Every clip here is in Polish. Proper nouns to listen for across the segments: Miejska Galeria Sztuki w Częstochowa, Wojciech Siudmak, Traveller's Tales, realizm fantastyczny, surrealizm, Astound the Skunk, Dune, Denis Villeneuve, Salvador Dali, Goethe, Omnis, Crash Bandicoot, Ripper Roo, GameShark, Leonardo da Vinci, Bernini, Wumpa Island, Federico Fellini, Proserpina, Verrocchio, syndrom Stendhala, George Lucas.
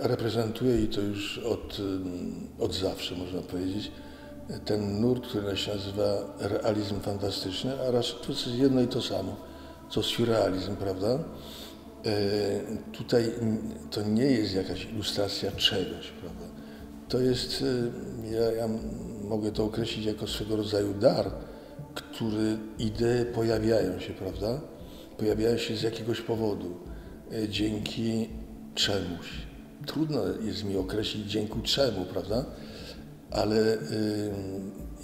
reprezentuje, i to już od zawsze można powiedzieć, ten nurt, który się nazywa realizm fantastyczny, a raz to jest jedno i to samo, co surrealizm, prawda? Tutaj to nie jest jakaś ilustracja czegoś, prawda? To jest, ja mogę to określić jako swego rodzaju dar, który idee pojawiają się, prawda? Pojawiają się z jakiegoś powodu, dzięki czemuś. Trudno jest mi określić dzięki czemu, prawda? Ale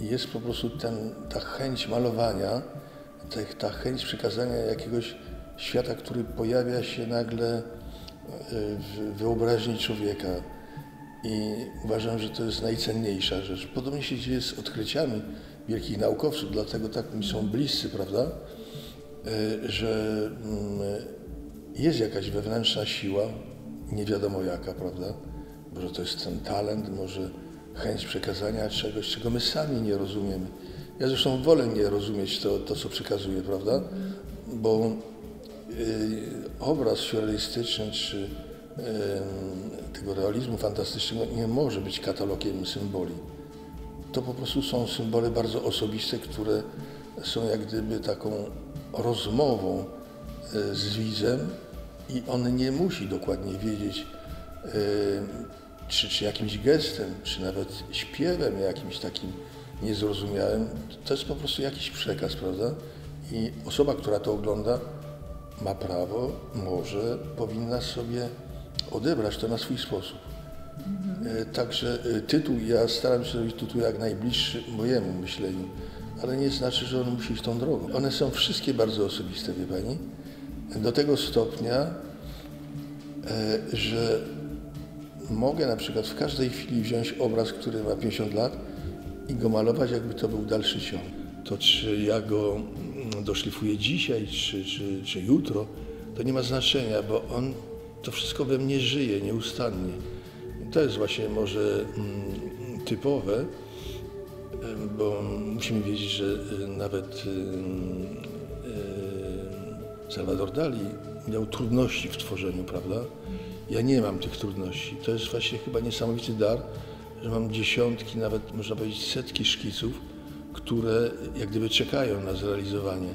jest po prostu ta chęć malowania, ta chęć przekazania jakiegoś świata, który pojawia się nagle w wyobraźni człowieka. I uważam, że to jest najcenniejsza rzecz. Podobnie się dzieje z odkryciami wielkich naukowców, dlatego tak mi są bliscy, prawda? Że jest jakaś wewnętrzna siła, nie wiadomo jaka, prawda? Może to jest ten talent, może chęć przekazania czegoś, czego my sami nie rozumiemy. Ja zresztą wolę nie rozumieć to co przekazuję, prawda? Bo obraz surrealistyczny czy tego realizmu fantastycznego nie może być katalogiem symboli. To po prostu są symbole bardzo osobiste, które są jak gdyby taką rozmową z widzem i on nie musi dokładnie wiedzieć, czy jakimś gestem, czy nawet śpiewem jakimś takim niezrozumiałym. To jest po prostu jakiś przekaz, prawda? I osoba, która to ogląda, ma prawo, może, powinna sobie odebrać to na swój sposób. Także tytuł, ja staram się zrobić tytuł jak najbliższy mojemu myśleniu, ale nie znaczy, że on musi iść tą drogą. One są wszystkie bardzo osobiste, wie pani, do tego stopnia, że mogę na przykład w każdej chwili wziąć obraz, który ma 50 lat i go malować, jakby to był dalszy ciąg. To czy ja go doszlifuję dzisiaj, czy jutro, to nie ma znaczenia, bo on to wszystko we mnie żyje nieustannie. To jest właśnie może typowe, bo musimy wiedzieć, że nawet Salvador Dali miał trudności w tworzeniu, prawda? Ja nie mam tych trudności. To jest właśnie chyba niesamowity dar, że mam dziesiątki, nawet można powiedzieć setki szkiców, które jak gdyby czekają na zrealizowanie.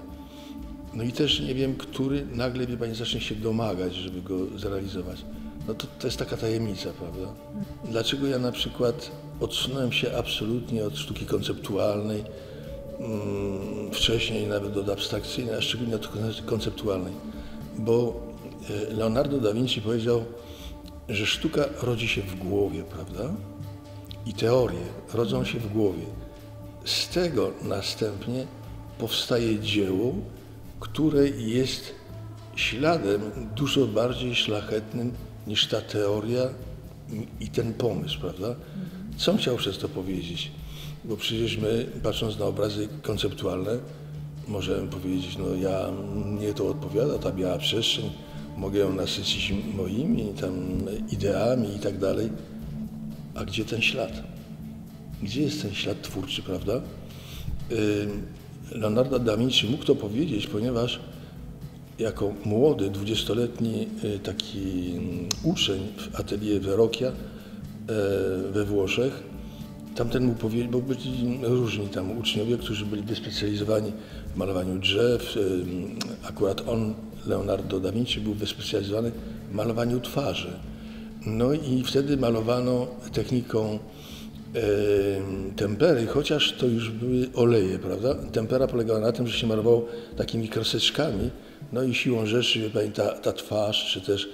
No i też nie wiem, który nagle, wie pani, zacznie się domagać, żeby go zrealizować. No to jest taka tajemnica, prawda? Dlaczego ja na przykład odsunąłem się absolutnie od sztuki konceptualnej, wcześniej nawet od abstrakcyjnej, a szczególnie od konceptualnej? Bo Leonardo da Vinci powiedział, że sztuka rodzi się w głowie, prawda? I teorie rodzą się w głowie. Z tego następnie powstaje dzieło, które jest śladem dużo bardziej szlachetnym niż ta teoria i ten pomysł, prawda? Co chciał przez to powiedzieć? Bo przecież my, patrząc na obrazy konceptualne, możemy powiedzieć, no ja, mnie to odpowiada, ta biała przestrzeń, mogę ją nasycić moimi tam ideami i tak dalej. A gdzie ten ślad? Gdzie jest ten ślad twórczy, prawda? Leonardo da Vinci mógł to powiedzieć, ponieważ jako młody, 20-letni taki uczeń w atelier Verrocchia we Włoszech, tamten mu powiedział, bo byli różni tam uczniowie, którzy byli wyspecjalizowani w malowaniu drzew. Akurat on, Leonardo da Vinci, był wyspecjalizowany w malowaniu twarzy. No i wtedy malowano techniką tempery, chociaż to już były oleje, prawda? Tempera polegała na tym, że się malowało takimi kreseczkami, no i siłą rzeczy, wie pani, ta twarz, czy też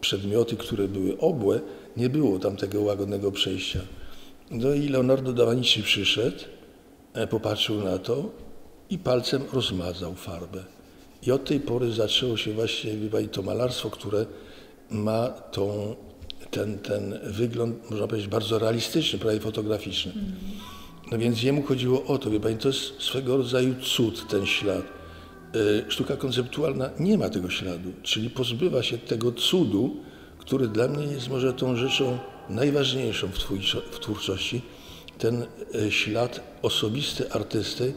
przedmioty, które były obłe, nie było tam tego łagodnego przejścia. No i Leonardo da Vinci przyszedł, popatrzył na to i palcem rozmazał farbę. I od tej pory zaczęło się właśnie, wie pani, to malarstwo, które ma ten wygląd, można powiedzieć, bardzo realistyczny, prawie fotograficzny. No więc jemu chodziło o to, wie pani, to jest swego rodzaju cud, ten ślad. Sztuka konceptualna nie ma tego śladu, czyli pozbywa się tego cudu, który dla mnie jest może tą rzeczą najważniejszą w twórczości, ten ślad osobisty artysty.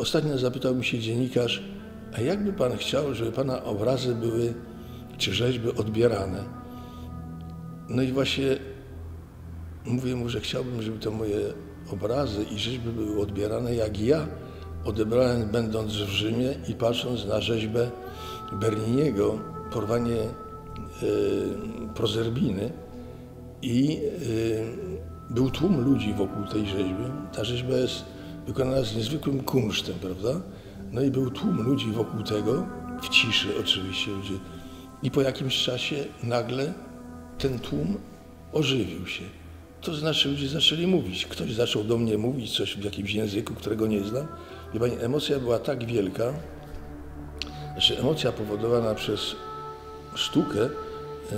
Ostatnio zapytał mi się dziennikarz, a jakby pan chciał, żeby pana obrazy były, czy rzeźby odbierane? No i właśnie mówię mu, że chciałbym, żeby to moje obrazy i rzeźby były odbierane, jak ja odebrałem, będąc w Rzymie i patrząc na rzeźbę Berniniego, porwanie Proserpiny, i był tłum ludzi wokół tej rzeźby. Ta rzeźba jest wykonana z niezwykłym kunsztem, prawda? No i był tłum ludzi wokół tego, w ciszy oczywiście ludzie. I po jakimś czasie nagle ten tłum ożywił się. To znaczy ludzie zaczęli mówić. Ktoś zaczął do mnie mówić coś w jakimś języku, którego nie znam. Wie pani, emocja była tak wielka, znaczy emocja powodowana przez sztukę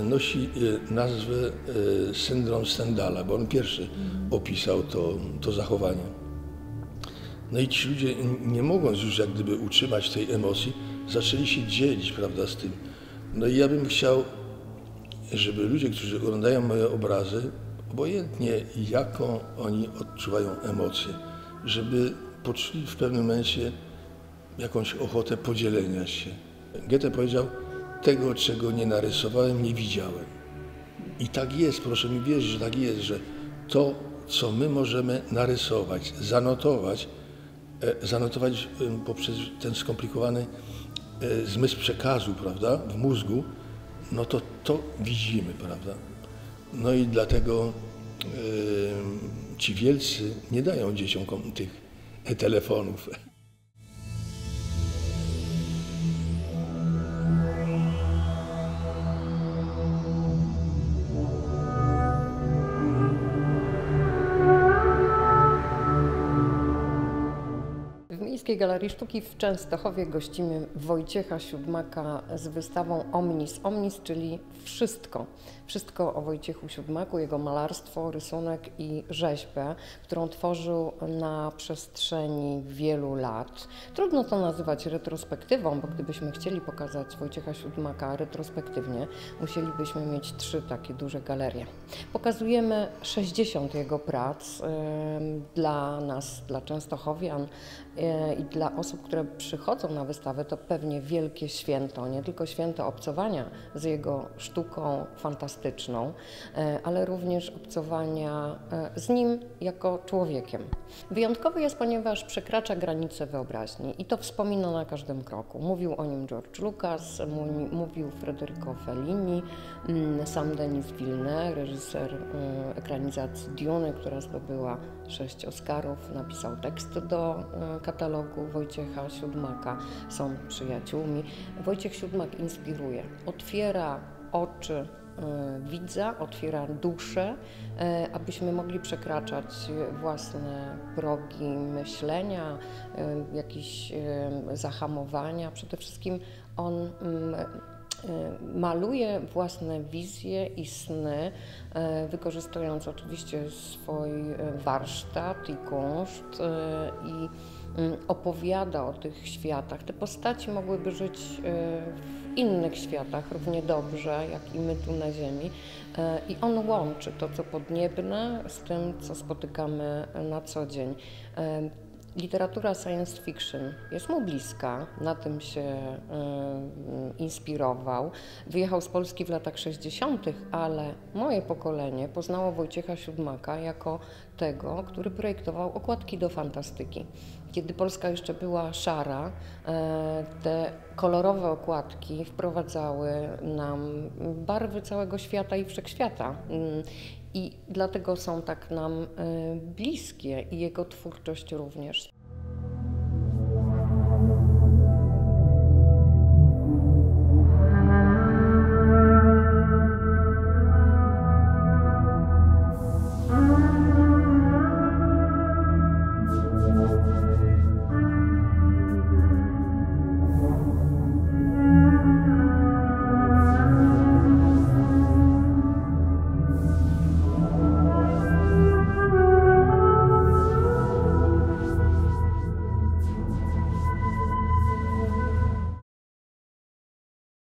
nosi nazwę syndrom Stendhala, bo on pierwszy opisał to zachowanie. No i ci ludzie, nie mogąc już jak gdyby utrzymać tej emocji, zaczęli się dzielić, prawda, z tym. No i ja bym chciał, żeby ludzie, którzy oglądają moje obrazy, obojętnie jaką oni odczuwają emocje, żeby poczuli w pewnym momencie jakąś ochotę podzielenia się. Goethe powiedział, tego, czego nie narysowałem, nie widziałem. I tak jest, proszę mi wierzyć, że tak jest, że to, co my możemy narysować, zanotować poprzez ten skomplikowany zmysł przekazu, prawda, w mózgu, no to widzimy, prawda. No i dlatego ci wielcy nie dają dzieciom tych telefonów. W Galerii Sztuki w Częstochowie gościmy Wojciecha Siudmaka z wystawą Omnis. Omnis, czyli wszystko. Wszystko o Wojciechu Siudmaku, jego malarstwo, rysunek i rzeźbę, którą tworzył na przestrzeni wielu lat. Trudno to nazywać retrospektywą, bo gdybyśmy chcieli pokazać Wojciecha Siudmaka retrospektywnie, musielibyśmy mieć 3 takie duże galerie. Pokazujemy 60 jego prac dla nas, dla częstochowian, i dla osób, które przychodzą na wystawę, to pewnie wielkie święto, nie tylko święto obcowania z jego sztuką fantastyczną, ale również obcowania z nim jako człowiekiem. Wyjątkowy jest, ponieważ przekracza granice wyobraźni i to wspomina na każdym kroku. Mówił o nim George Lucas, mówił Federico Fellini, sam Denis Villeneuve, reżyser ekranizacji Dune, która zdobyła 6 Oscarów, napisał tekst do katalogu Wojciecha Siudmaka, są przyjaciółmi. Wojciech Siudmak inspiruje, otwiera oczy widza, otwiera duszę, abyśmy mogli przekraczać własne progi myślenia, jakieś zahamowania. Przede wszystkim on maluje własne wizje i sny, wykorzystując oczywiście swój warsztat i kunszt i opowiada o tych światach. Te postaci mogłyby żyć w innych światach równie dobrze, jak i my tu na ziemi. I on łączy to, co podniebne, z tym, co spotykamy na co dzień. Literatura science fiction jest mu bliska, na tym się inspirował. Wyjechał z Polski w latach 60., ale moje pokolenie poznało Wojciecha Siudmaka jako tego, który projektował okładki do fantastyki. Kiedy Polska jeszcze była szara, te kolorowe okładki wprowadzały nam barwy całego świata i wszechświata. I dlatego są tak nam bliskie i jego twórczość również.